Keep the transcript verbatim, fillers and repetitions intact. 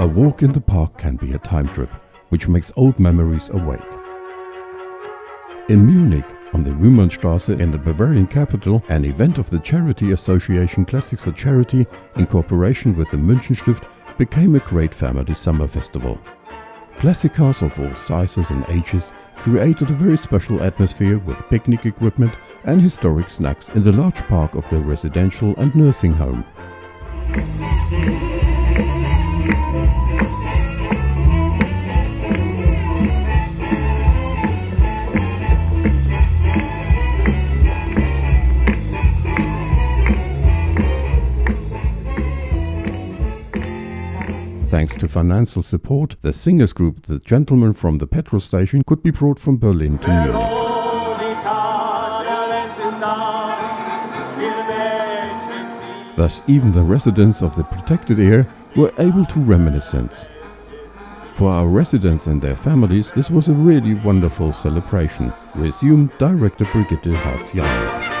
A walk in the park can be a time trip, which makes old memories awake. In Munich, on the Rümannstraße in the Bavarian capital, an event of the Charity Association Classics for Charity in cooperation with the Münchenstift became a great family summer festival. Classic cars of all sizes and ages created a very special atmosphere with picnic equipment and historic snacks in the large park of the residential and nursing home. Thanks to financial support, the singers group The Gentlemen from the Petrol Station could be brought from Berlin to Munich. Thus, even the residents of the protected area were able to reminisce. For our residents and their families, this was a really wonderful celebration, resumed director Brigitte Hartz-Jauer.